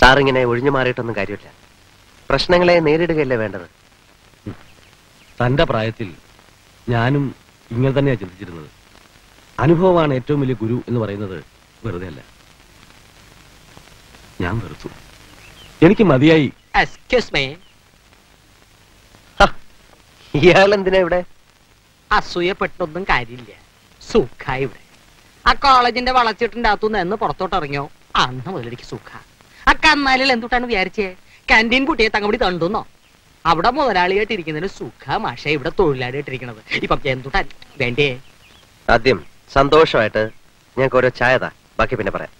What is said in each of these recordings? സാറിങ്ങനെ ഒഴിഞ്ഞു മാറിയിട്ടൊന്നും കാര്യമില്ല. പ്രശ്നങ്ങളെ നേരിടുകയല്ലേ വേണ്ടത്. തൻ്റെ പ്രായത്തിൽ ഞാനും ഇങ്ങനെ തന്നെയാണ് ചിന്തിച്ചിരുന്നത്. അനുഭവമാണ് ഏറ്റവും വലിയ ഗുരു എന്ന് പറയുന്നത് വെറുതെ അല്ല. ഞാൻ വെറുത്തു, എനിക്ക് മതിയായി. ഇയാൾ എന്തിനാ ഇവിടെ? അസൂയപ്പെട്ടൊന്നും കാര്യമില്ല, സുഖായി ഇവിടെ. ആ കോളേജിന്റെ വളച്ചിട്ടിന്റെ അകത്തുനിന്ന് എന്ന് പുറത്തോട്ടിറങ്ങിയോ അന്ന് മുതലെനിക്ക് സുഖ. ആ കന്നാലിൽ എന്തുട്ടാണ് വിചാരിച്ചേ? കാന്റീൻ കുട്ടിയെ തങ്ങപടി തണ്ടുന്നോ? അവിടെ മുതലാളിയായിട്ട് ഇരിക്കുന്നതിന് സുഖ മാഷ ഇവിടെ തൊഴിലാളിയായിട്ടിരിക്കണത്. ഇപ്പൊ എന്തുട്ടാൻ വേണ്ടേ? ആദ്യം സന്തോഷമായിട്ട് ഞങ്ങൾക്ക് ഓരോ ചായതാ, ബാക്കി പിന്നെ പറയാം.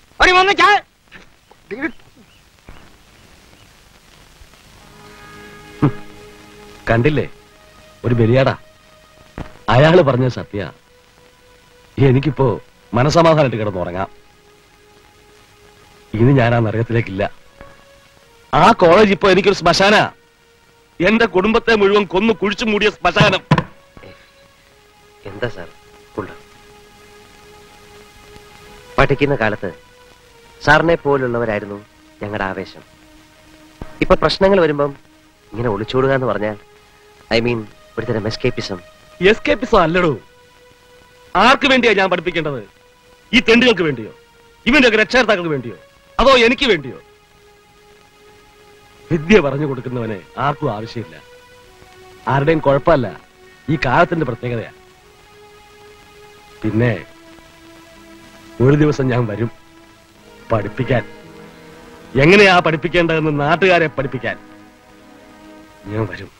കണ്ടില്ലേ ഒരു ബലിയാടാ, അയാള് പറഞ്ഞ സത്യ. എനിക്കിപ്പോ മനസമാധാനമായിട്ട് കിടന്നുറങ്ങാം. ഇനി ഞാൻ ആ നരകത്തിലേക്കില്ല. ആ കോളേജ് ഇപ്പൊ എനിക്കൊരു ശ്മശാന, എന്റെ കുടുംബത്തെ മുഴുവൻ കൊന്നു കുഴിച്ചു മൂടിയ ശ്മശാനം. എന്താ സാർ, പഠിക്കുന്ന കാലത്ത് സാറിനെ പോലുള്ളവരായിരുന്നു ഞങ്ങളുടെ ആവേശം. ഇപ്പൊ പ്രശ്നങ്ങൾ വരുമ്പം ഇങ്ങനെ ഒളിച്ചോടുക എന്ന് പറഞ്ഞാൽ ഐ മീൻ ഒരു തരം എസ്കേപ്പിസം. എസ്കേപ്പിസം അല്ലടോ. ആർക്ക് വേണ്ടിയാ ഞാൻ പഠിപ്പിക്കേണ്ടത്? ഈ തെണ്ടികൾക്ക് വേണ്ടിയോ, ഇവന്റെയൊക്കെ രക്ഷകർത്താക്കൾക്ക് വേണ്ടിയോ, അതോ എനിക്ക് വേണ്ടിയോ? വിദ്യ പറഞ്ഞു കൊടുക്കുന്നവനെ ആർക്കും ആവശ്യമില്ല. ആരുടെയും കുഴപ്പമല്ല, ഈ കാലത്തിന്റെ പ്രത്യേകതയാ. പിന്നെ ഒരു ദിവസം ഞാൻ വരും പഠിപ്പിക്കാൻ. എങ്ങനെയാ പഠിപ്പിക്കേണ്ടതെന്ന് നാട്ടുകാരെ പഠിപ്പിക്കാൻ ഞാൻ വരും.